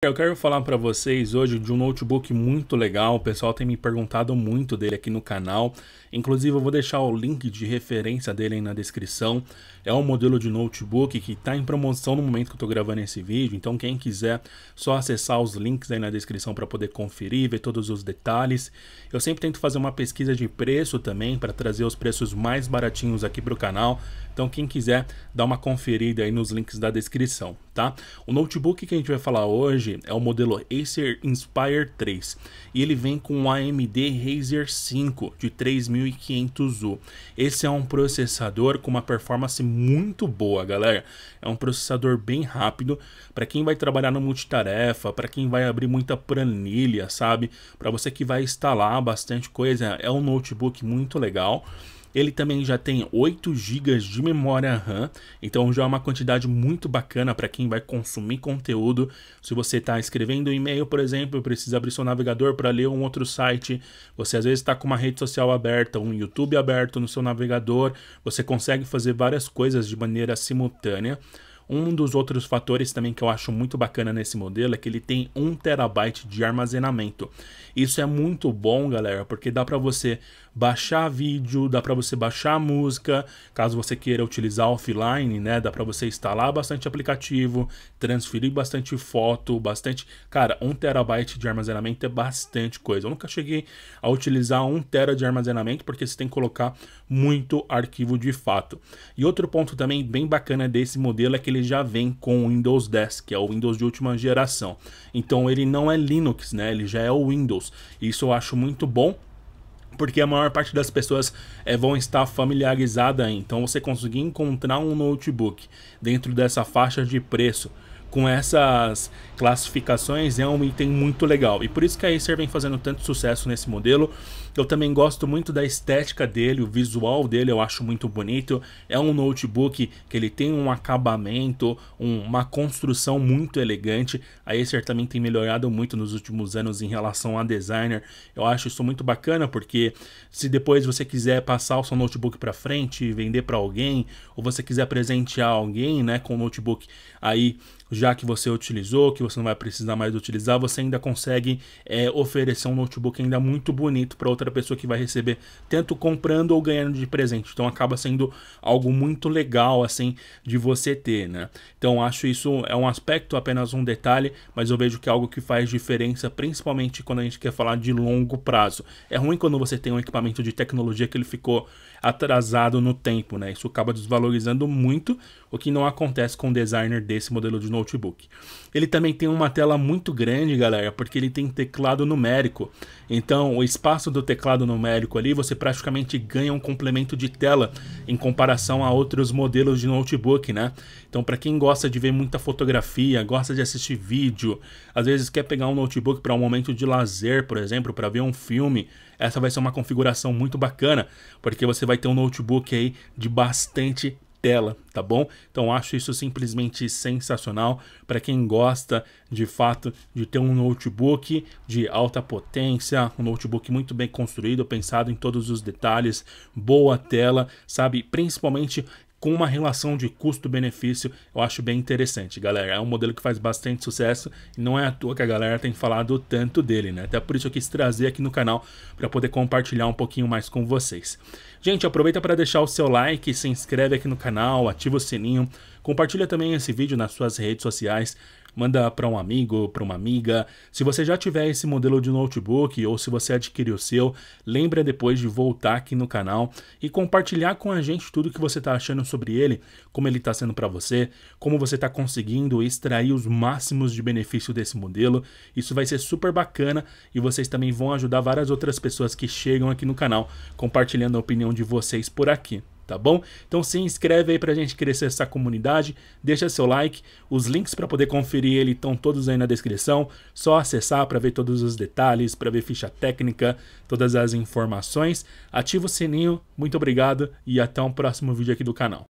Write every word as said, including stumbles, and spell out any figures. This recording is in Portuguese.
Eu quero falar para vocês hoje de um notebook muito legal, o pessoal tem me perguntado muito dele aqui no canal, inclusive eu vou deixar o link de referência dele aí na descrição. É um modelo de notebook que está em promoção no momento que eu estou gravando esse vídeo, então quem quiser só acessar os links aí na descrição para poder conferir, ver todos os detalhes. Eu sempre tento fazer uma pesquisa de preço também para trazer os preços mais baratinhos aqui para o canal, então quem quiser dá uma conferida aí nos links da descrição, tá? O notebook que a gente vai falar hoje é o modelo Acer Inspire três e ele vem com o A M D Ryzen cinco de três mil e quinhentos U. Esse é um processador com uma performance muito boa, galera. É um processador bem rápido para quem vai trabalhar no multitarefa, para quem vai abrir muita planilha, sabe? Para você que vai instalar bastante coisa, é um notebook muito legal. Ele também já tem oito gigas de memória RAM, então já é uma quantidade muito bacana para quem vai consumir conteúdo. Se você está escrevendo um e-mail, por exemplo, precisa abrir seu navegador para ler um outro site, você às vezes está com uma rede social aberta, um YouTube aberto no seu navegador, você consegue fazer várias coisas de maneira simultânea. Um dos outros fatores também que eu acho muito bacana nesse modelo é que ele tem um terabyte de armazenamento. Isso é muito bom, galera, porque dá para você baixar vídeo, dá para você baixar música, caso você queira utilizar offline, né? Dá para você instalar bastante aplicativo, transferir bastante foto, bastante... Cara, um terabyte de armazenamento é bastante coisa. Eu nunca cheguei a utilizar um tera de armazenamento porque você tem que colocar muito arquivo de fato. E outro ponto também bem bacana desse modelo é que ele já vem com o Windows dez, que é o Windows de última geração, então ele não é Linux, né? Ele já é o Windows. Isso eu acho muito bom, porque a maior parte das pessoas é, vão estar familiarizada. Então você conseguir encontrar um notebook dentro dessa faixa de preço com essas classificações é um item muito legal, e por isso que a Acer vem fazendo tanto sucesso nesse modelo. Eu também gosto muito da estética dele, o visual dele eu acho muito bonito. É um notebook que ele tem um acabamento, um, uma construção muito elegante. A Acer também tem melhorado muito nos últimos anos em relação a designer. Eu acho isso muito bacana, porque se depois você quiser passar o seu notebook para frente e vender para alguém, ou você quiser presentear alguém, né, com o notebook aí já que você utilizou, que você não vai precisar mais utilizar, você ainda consegue é, oferecer um notebook ainda muito bonito para outra pessoa que vai receber, tanto comprando ou ganhando de presente. Então acaba sendo algo muito legal assim de você ter, né? Então acho isso é um aspecto, apenas um detalhe, mas eu vejo que é algo que faz diferença, principalmente quando a gente quer falar de longo prazo. É ruim quando você tem um equipamento de tecnologia que ele ficou atrasado no tempo, né? Isso acaba desvalorizando muito, o que não acontece com o designer desse modelo de notebook. Ele também tem uma tela muito grande, galera, porque ele tem teclado numérico. Então o espaço do teclado numérico ali, você praticamente ganha um complemento de tela em comparação a outros modelos de notebook, né? Então para quem gosta de ver muita fotografia, gosta de assistir vídeo, às vezes quer pegar um notebook para um momento de lazer, por exemplo, para ver um filme, essa vai ser uma configuração muito bacana, porque você vai ter um notebook aí de bastante tela, tá bom? Então acho isso simplesmente sensacional para quem gosta de fato de ter um notebook de alta potência, um notebook muito bem construído, pensado em todos os detalhes, boa tela, sabe? Principalmente com uma relação de custo-benefício, eu acho bem interessante, galera. É um modelo que faz bastante sucesso e não é à toa que a galera tem falado tanto dele, né? Até por isso eu quis trazer aqui no canal para poder compartilhar um pouquinho mais com vocês. Gente, aproveita para deixar o seu like, se inscreve aqui no canal, ativa o sininho, compartilha também esse vídeo nas suas redes sociais, manda para um amigo, para uma amiga. Se você já tiver esse modelo de notebook ou se você adquiriu o seu, lembra depois de voltar aqui no canal e compartilhar com a gente tudo que você está achando sobre ele, como ele está sendo para você, como você está conseguindo extrair os máximos de benefício desse modelo. Isso vai ser super bacana e vocês também vão ajudar várias outras pessoas que chegam aqui no canal compartilhando a opinião de vocês por aqui, tá bom? Então se inscreve aí pra gente crescer essa comunidade, deixa seu like, os links para poder conferir ele estão todos aí na descrição, só acessar para ver todos os detalhes, para ver ficha técnica, todas as informações, ativa o sininho, muito obrigado e até um próximo vídeo aqui do canal.